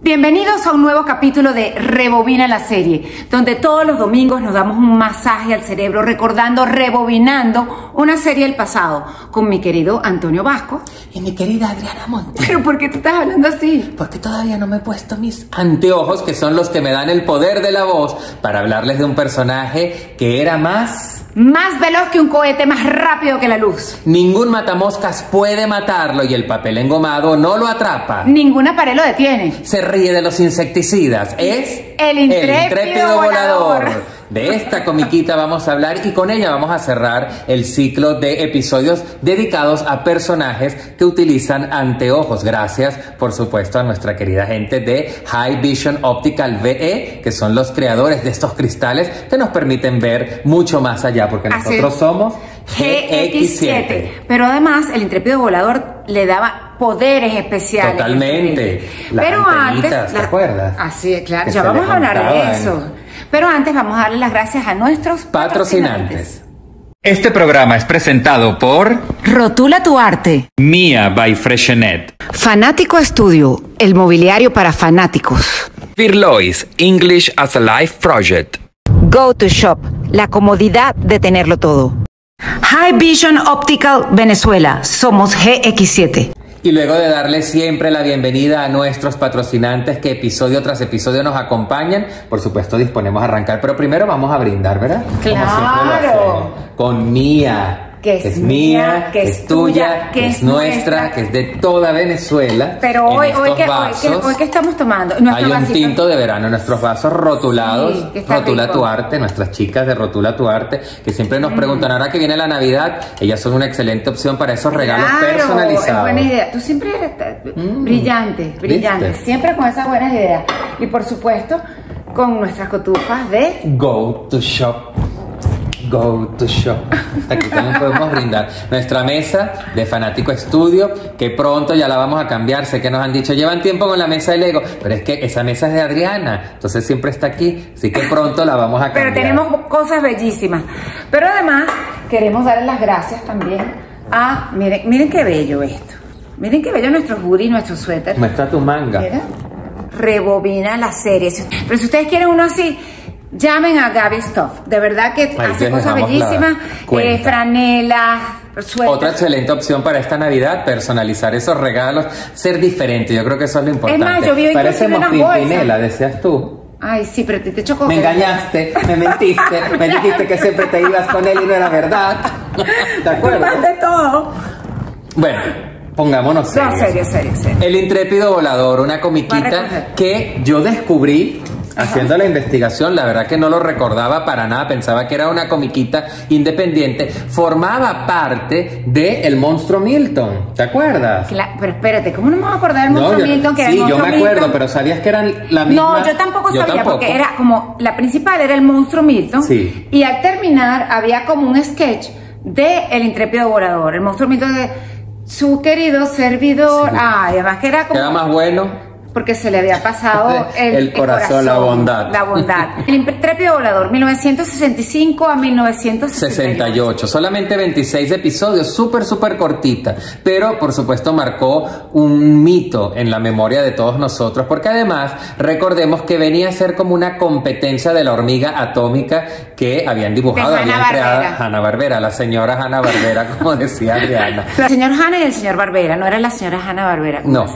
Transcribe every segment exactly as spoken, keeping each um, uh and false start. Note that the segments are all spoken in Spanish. Bienvenidos a un nuevo capítulo de Rebobina la serie, donde todos los domingos nos damos un masaje al cerebro recordando, rebobinando una serie del pasado con mi querido Antonio Vasco y mi querida Adriana Montero. ¿Pero por qué tú estás hablando así? Porque todavía no me he puesto mis anteojos, que son los que me dan el poder de la voz para hablarles de un personaje que era más... Más veloz que un cohete, más rápido que la luz. Ningún matamoscas puede matarlo y el papel engomado no lo atrapa. Ninguna pared lo detiene. Se ríe de los insecticidas. Es... El Intrépido, el intrépido volador. volador. De esta comiquita vamos a hablar y con ella vamos a cerrar el ciclo de episodios dedicados a personajes que utilizan anteojos. Gracias, por supuesto, a nuestra querida gente de High Vision Optical V E, que son los creadores de estos cristales que nos permiten ver mucho más allá, porque Así nosotros somos G X siete. Pero además, el Intrépido Volador le daba... poderes especiales. Totalmente. Las Pero antes, ¿te acuerdas? Así es, claro. Ya vamos a hablar de eso. Pero antes vamos a darle las gracias a nuestros patrocinantes. patrocinantes. Este programa es presentado por Rotula Tu Arte, Mia by Freshenet, Fanático Estudio, el mobiliario para fanáticos, Firlois, English as a Life Project, Go to Shop, la comodidad de tenerlo todo, High Vision Optical Venezuela, somos G X siete. Y luego de darle siempre la bienvenida a nuestros patrocinantes que episodio tras episodio nos acompañan, por supuesto disponemos a arrancar, pero primero vamos a brindar, ¿verdad? ¡Claro! Con Mía. Que es, que es mía, que es tuya, que es, es nuestra, que es de toda Venezuela. Pero hoy, hoy, que, vasos, hoy, que, hoy que estamos tomando. Hay un vasito. Tinto de verano, nuestros vasos rotulados. Sí, Rotula rico. Tu Arte, nuestras chicas de Rotula Tu Arte, que siempre nos mm. preguntan, ahora que viene la Navidad, ellas son una excelente opción para esos regalos claro, personalizados. Es buena idea. Tú siempre eres mm. brillante, brillante, ¿Viste? Siempre con esas buenas ideas. Y por supuesto, con nuestras cotufas de Go to Shop. Go to Shop. Aquí también podemos brindar nuestra mesa de Fanático Estudio, que pronto ya la vamos a cambiar. Sé que nos han dicho, llevan tiempo con la mesa de Lego, pero es que esa mesa es de Adriana, entonces siempre está aquí, así que pronto la vamos a cambiar. Pero tenemos cosas bellísimas. Pero además queremos darle las gracias también a, miren, miren qué bello esto, miren qué bello nuestro hoodie, nuestro suéter. Muestra tu manga. ¿Mira? Rebobina la serie. Pero si ustedes quieren uno así, llamen a Gaby Stoff, de verdad que Ahí hace cosas bellísimas, eh, franelas, sueltas. Otra excelente opción para esta Navidad, personalizar esos regalos, ser diferente, yo creo que eso es lo importante. Es más, yo vi Parecemos Pimpinela, decías tú. Ay, sí, pero te, te chocó. Me engañaste, me mentiste, me dijiste que siempre te ibas con él y no era verdad. ¿Te acuerdas? Más de todo. Bueno. Pongámonos serios. No, serio, serio, serio. El Intrépido Volador, una comiquita que yo descubrí haciendo la investigación, la verdad que no lo recordaba para nada, pensaba que era una comiquita independiente, formaba parte de El Monstruo Milton, ¿te acuerdas? Claro, pero espérate, ¿cómo no me voy a acordar del Monstruo no, yo, Milton? Que sí, era el yo me acuerdo, Milton? Pero ¿sabías que eran la misma? No, yo tampoco yo sabía, tampoco. Porque era como, la principal era El Monstruo Milton, sí. Y al terminar había como un sketch de El Intrépido Volador, El Monstruo Milton de... Su querido servidor, sí. Ah, además que era como... Era más bueno. Porque se le había pasado el, el, corazón, el corazón, la bondad. La bondad. El Intrépido Volador, mil novecientos sesenta y cinco a mil novecientos sesenta y ocho. Solamente veintiséis episodios, súper, súper cortita. Pero, por supuesto, marcó un mito en la memoria de todos nosotros. Porque además, recordemos que venía a ser como una competencia de la hormiga atómica que habían dibujado, de habían creado Hanna-Barbera, la señora Hanna-Barbera, como decía Adriana. La señora Hanna y el señor Barbera, no era la señora Hanna-Barbera. No.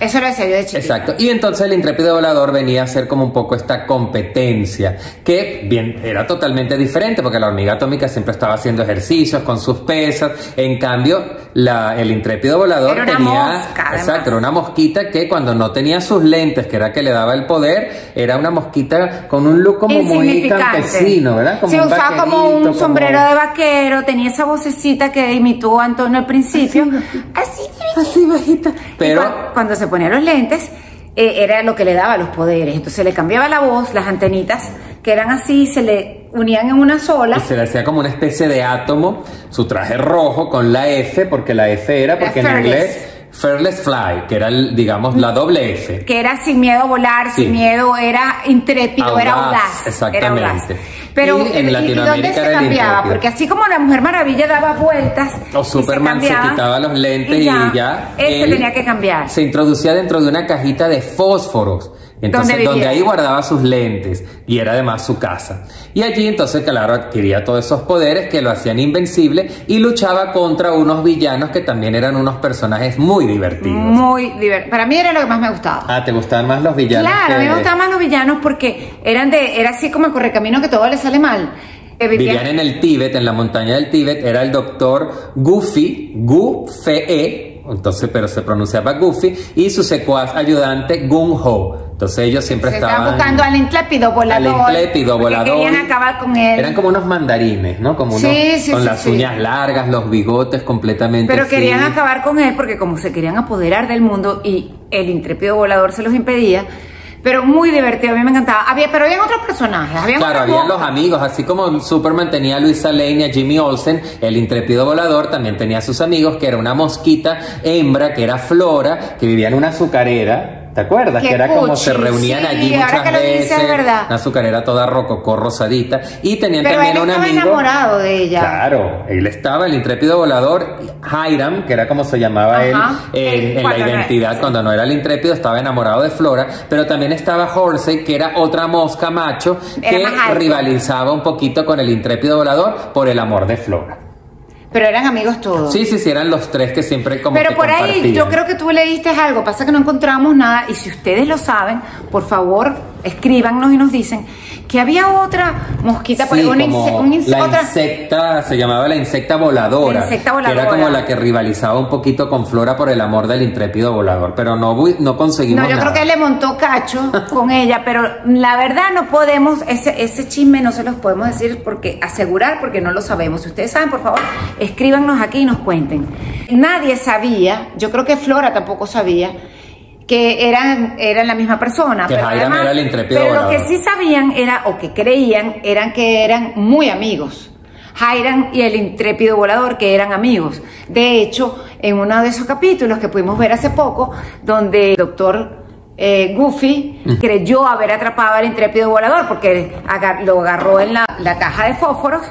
Eso lo decía yo de chiquita. Exacto. Y entonces el Intrépido Volador venía a ser como un poco esta competencia, que bien era totalmente diferente, porque la hormiga atómica siempre estaba haciendo ejercicios con sus pesas. En cambio, la, el Intrépido Volador era una tenía... Mosca, exacto, era una mosquita que cuando no tenía sus lentes, que era que le daba el poder, era una mosquita con un look como muy campesino, ¿verdad? Como Se un usaba como un como... sombrero de vaquero, tenía esa vocecita que imitó a Antonio al principio. Así, así bajita. Pero cu cuando se ponía los lentes, eh, era lo que le daba los poderes. Entonces le cambiaba la voz, las antenitas que eran así, se le unían en una sola. Y se le hacía como una especie de átomo, su traje rojo con la F, porque la F era, porque la en inglés Fearless Fly, que era, el, digamos, la doble F. Que era sin miedo a volar, sí. sin miedo, era intrépido, audaz, era audaz. Exactamente. Era audaz. Pero, y en Latinoamérica ¿y dónde se cambiaba? Intrépido. Porque así como la Mujer Maravilla daba vueltas. O Superman se, se quitaba los lentes y ya. Y ya él se tenía que cambiar. Se introducía dentro de una cajita de fósforos. Entonces, donde ahí guardaba sus lentes y era además su casa. Y allí entonces, claro, adquiría todos esos poderes que lo hacían invencible y luchaba contra unos villanos que también eran unos personajes muy divertidos. Muy divertidos. Para mí era lo que más me gustaba. Ah, ¿te gustaban más los villanos? Claro, a mí me gustaban más los villanos porque eran de, era así como el correcamino que todo le sale mal. Vivían en el Tíbet, en la montaña del Tíbet, era el doctor Goofy, Gu F E, entonces, pero se pronunciaba Goofy, y su secuaz ayudante Gung Ho. Entonces ellos siempre se estaban... estaban buscando al intrépido volador. Al intrépido volador. Querían acabar con él. Eran como unos mandarines, ¿no? Como unos, sí, sí, con sí, las sí. uñas largas, los bigotes completamente... Pero querían sí. acabar con él porque como se querían apoderar del mundo y el intrépido volador se los impedía... Pero muy divertido, a mí me encantaba. Había, pero habían otros personajes. Habían claro, habían los amigos. Así como Superman tenía a Luisa Lane y a Jimmy Olsen, el intrépido volador también tenía a sus amigos, que era una mosquita hembra, que era Flora, que vivía en una azucarera. ¿Te acuerdas? Qué que era cuchi, como se reunían sí, allí muchas ahora que veces. Lo dices, verdad. Una azucarera toda rococó, rosadita. Y tenían Pero también él un amigo. Estaba enamorado de ella. Claro, él estaba, el intrépido volador, Hiram, que era como se llamaba Ajá. él eh, en la identidad. No era, cuando sí. no era el intrépido, estaba enamorado de Flora. Pero también estaba Horsey, que era otra mosca macho, era que rivalizaba un poquito con el intrépido volador por el amor de Flora. Pero eran amigos todos. Sí, sí, sí, eran los tres que siempre como Pero que por compartían. Ahí yo creo que tú leíste algo, pasa que no encontramos nada. Y si ustedes lo saben, por favor, escríbanos y nos dicen que había otra mosquita. Sí, una como un la otra. Insecta, se llamaba la insecta voladora. La insecta voladora. Que era como la que rivalizaba un poquito con Flora por el amor del intrépido volador. Pero no, no conseguimos No, yo nada. Creo que él le montó cacho con ella, pero la verdad no podemos, ese, ese chisme no se los podemos decir porque asegurar, porque no lo sabemos. Si ustedes saben, por favor, escríbanos aquí y nos cuenten. Nadie sabía, yo creo que Flora tampoco sabía, que eran, eran la misma persona. Que pero además, era el intrépido pero volador. Lo que sí sabían era, o que creían, eran que eran muy amigos. Hiram y el intrépido volador, que eran amigos. De hecho, en uno de esos capítulos que pudimos ver hace poco, donde el doctor eh, Goofy mm. creyó haber atrapado al intrépido volador, porque agar lo agarró en la, la caja de fósforos,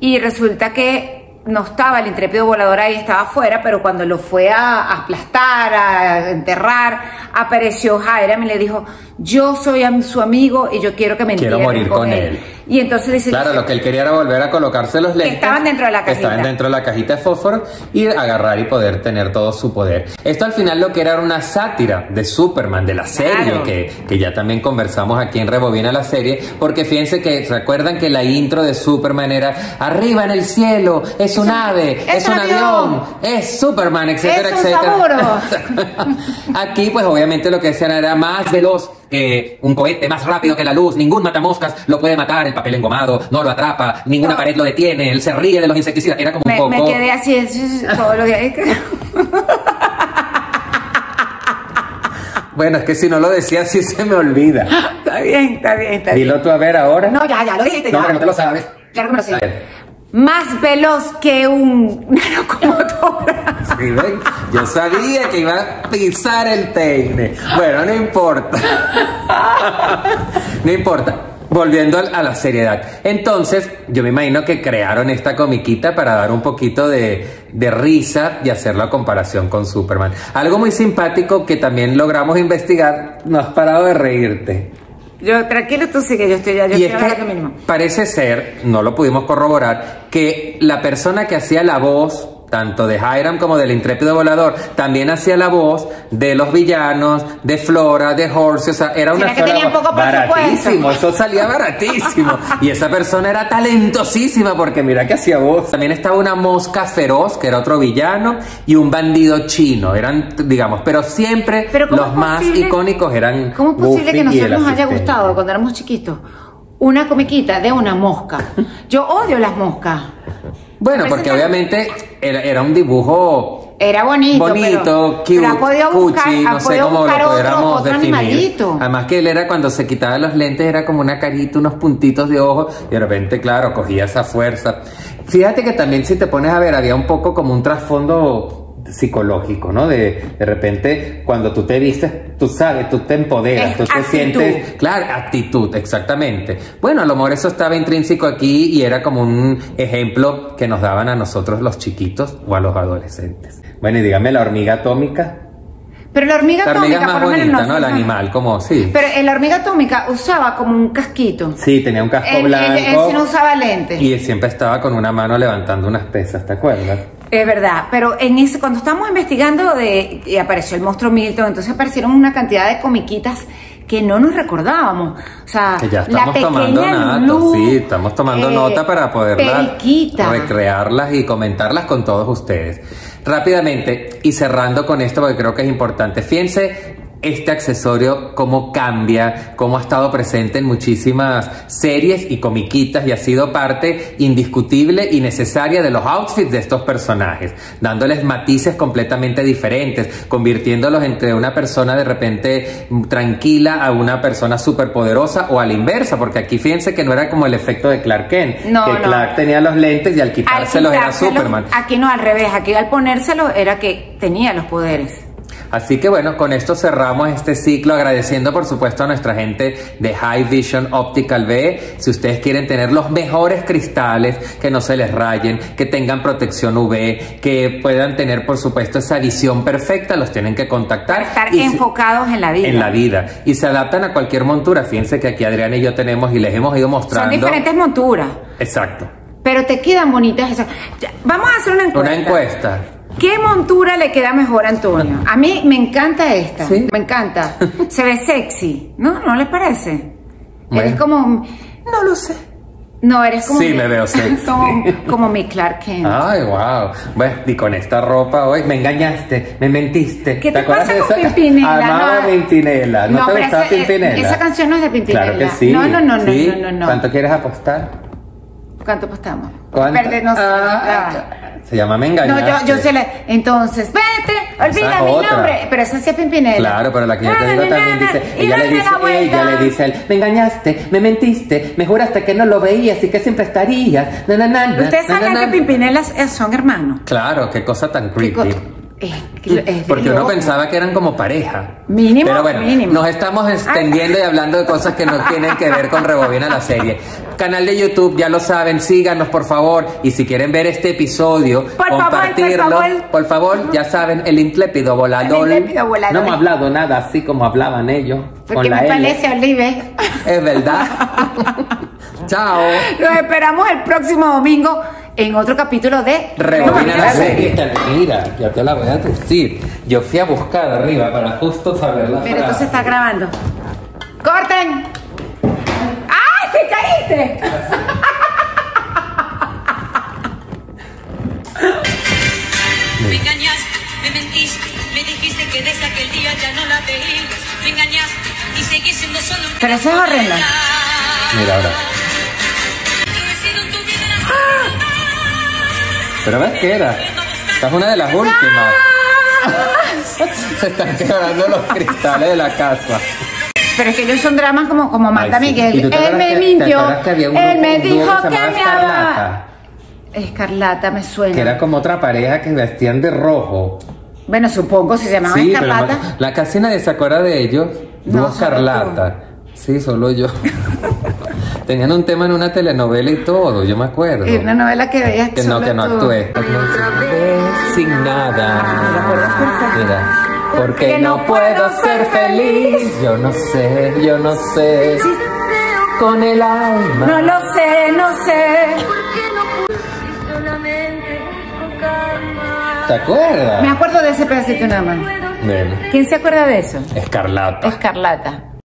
y resulta que no estaba el intrépido volador ahí, estaba afuera, pero cuando lo fue a aplastar, a enterrar, apareció Hiram y le dijo, yo soy su amigo y yo quiero que me entierren. Quiero morir con él. él. Y entonces dice... Claro, lo que él quería era volver a colocarse los lentes. Que estaban dentro de la cajita. Estaban dentro de la cajita de fósforo y agarrar y poder tener todo su poder. Esto al final lo que era una sátira de Superman, de la serie, claro. que, que ya también conversamos aquí en Rebobina la serie, porque fíjense que recuerdan que la intro de Superman era arriba en el cielo, es, es un ave, es, es un avión, avión, es Superman, etcétera, es un etcétera. Aquí pues obviamente lo que decían era más veloz. Eh, un cohete más rápido que la luz, ningún matamoscas lo puede matar, el papel engomado no lo atrapa, ninguna no. pared lo detiene, él se ríe de los insecticidas, era como me, un poco... Me quedé así todos los días. Bueno, es que si no lo decía así se me olvida. Está bien, está bien, está bien. Dilo tú a ver ahora. No, ya, ya, lo dijiste. No, pero no te lo sabes. Claro que me lo sé. Más veloz que un... como ¿Sí ven? Yo sabía que iba a pisar el teine. Bueno, no importa. No importa. Volviendo a la seriedad. Entonces, yo me imagino que crearon esta comiquita para dar un poquito de, de risa y hacer la comparación con Superman. Algo muy simpático que también logramos investigar. No has parado de reírte. Yo, tranquilo, tú sigue, yo estoy ya. Yo y estoy es que mínimo. Parece ser, no lo pudimos corroborar, que la persona que hacía la voz tanto de Hiram como del intrépido volador también hacía la voz de los villanos, de Flora, de Horsey. O sea, era una sola que tenía poco baratísimo, eso salía baratísimo. Y esa persona era talentosísima porque mira que hacía voz. También estaba una mosca feroz que era otro villano y un bandido chino. Eran, digamos, pero siempre ¿Pero los más posible, icónicos eran ¿Cómo es posible Goofy que nosotros nos haya gustado cuando éramos chiquitos una comiquita de una mosca? Yo odio las moscas. Bueno, porque obviamente era, era un dibujo... Era bonito, bonito, pero, cute, pero ha podido buscar, cuchi, ha no sé cómo lo pudiéramos otro, otro definir. Animalito. Además que él era, cuando se quitaba los lentes, era como una carita, unos puntitos de ojo, y de repente, claro, cogía esa fuerza. Fíjate que también, si te pones a ver, había un poco como un trasfondo psicológico, ¿no? De, de repente, cuando tú te vistes, tú sabes, tú te empoderas, es tú actitud. Te sientes... Claro, actitud, exactamente. Bueno, a lo mejor eso estaba intrínseco aquí y era como un ejemplo que nos daban a nosotros los chiquitos o a los adolescentes. Bueno, y dígame, la hormiga atómica... Pero la hormiga, la hormiga atómica, es más por bonita, menos, ¿no? El animal, como, sí. Pero la hormiga atómica usaba como un casquito. Sí, tenía un casco él, blanco. Él, él sí no usaba lentes. Y él siempre estaba con una mano levantando unas pesas, ¿te acuerdas? Es verdad, pero en ese, cuando estábamos investigando, de, y apareció el monstruo Milton, entonces aparecieron una cantidad de comiquitas que no nos recordábamos. O sea, que ya estamos la tomando nota, Blue, sí, estamos tomando eh, nota para poderlas periquita. recrearlas y comentarlas con todos ustedes. Rápidamente, y cerrando con esto porque creo que es importante, fíjense este accesorio cómo cambia, cómo ha estado presente en muchísimas series y comiquitas y ha sido parte indiscutible y necesaria de los outfits de estos personajes, dándoles matices completamente diferentes, convirtiéndolos entre una persona de repente tranquila a una persona superpoderosa o a la inversa, porque aquí fíjense que no era como el efecto de Clark Kent, no, que no. Clark tenía los lentes y al quitárselos al quitárselo, era Superman. Aquí no, al revés, aquí al ponérselos era que tenía los poderes. Así que bueno, con esto cerramos este ciclo agradeciendo por supuesto a nuestra gente de High Vision Optical V E. Si ustedes quieren tener los mejores cristales, que no se les rayen, que tengan protección U V, que puedan tener por supuesto esa visión perfecta, los tienen que contactar. Para estar y enfocados en la vida. En la vida. Y se adaptan a cualquier montura. Fíjense que aquí Adriana y yo tenemos y les hemos ido mostrando. Son diferentes monturas. Exacto. Pero te quedan bonitas esas. Vamos a hacer una encuesta. Una encuesta. ¿Qué montura le queda mejor a Antonio? A mí me encanta esta, ¿sí? Me encanta. Se ve sexy, ¿no? ¿No les parece? Bueno. Eres como... No lo sé. No, eres como... Sí, mi... me veo sexy. como, como mi Clark Kent. Ay, wow. Bueno, y con esta ropa hoy me engañaste, me mentiste. ¿Qué te, ¿Te pasa con Pimpinela? Amaba no, Pimpinela. ¿No, no te gustaba ese, Pimpinela? Esa canción no es de Pimpinela. Claro que sí. No, no, no, ¿sí? no, no, no, no. ¿Cuánto quieres apostar? ¿Cuánto apostamos? ¿Cuánto? Perdernos... Ah, ah. Se llama Me engañaste. No, yo, yo se la... Entonces, vete, olvida mi otra. nombre. Pero esa sí es Pimpinela. Claro, pero la que yo te digo también dice... Y ella, no le dice ella le dice a él, me engañaste, me mentiste, me juraste que no lo veías y que siempre estarías. Na, na, na, na, Ustedes na, saben na, na, que Pimpinelas son hermanos. Claro, qué cosa tan creepy. Es, es Porque uno loco. pensaba que eran como pareja. Mínimo, Pero bueno, mínimo. nos estamos extendiendo y hablando de cosas que no tienen que ver con Rebobina la serie. Canal de YouTube, ya lo saben, síganos por favor. Y si quieren ver este episodio, por compartirlo. Favor, por, favor. por favor, ya saben, El Intrépido Volador. El Intrépido Volador. No hemos hablado nada así como hablaban ellos. Porque con la me L. parece, Olive. Es verdad. Chao. Los esperamos el próximo domingo en otro capítulo de Rebobina la serie. Mira, ya te la voy a decir. Yo fui a buscar arriba para justo saberla. Pero entonces está grabando. ¡Corten! ¡Ay, te caíste! Me engañaste, me mentiste, me dijiste que desde aquel día ya no la veías. Me engañaste y seguí siendo solo un... Pero eso es horrenda. Mira ahora. Pero ves que era. Esta es una de las últimas. Se están quebrando los cristales de la casa. Pero es que ellos son dramas como, como Marta Ay, sí. Miguel. Él me mintió. Él me dijo que me amaba. Escarlata me suena. Que era como otra pareja que vestían de rojo. Bueno, supongo si se llamaban sí, Escarlata. Pero la casi nadie se acuerda de ellos. No, Escarlata. Sí, solo yo. Tenían un tema en una telenovela y todo, yo me acuerdo. Y una novela que veías que no, que no actué. Sin nada. Mira, porque no puedo ser feliz. Yo no sé, yo no sé. Con el alma. No lo sé, no sé. ¿Te acuerdas? Me acuerdo de ese pedacito nada más. Bueno. ¿Quién se acuerda de eso? Escarlata. Escarlata.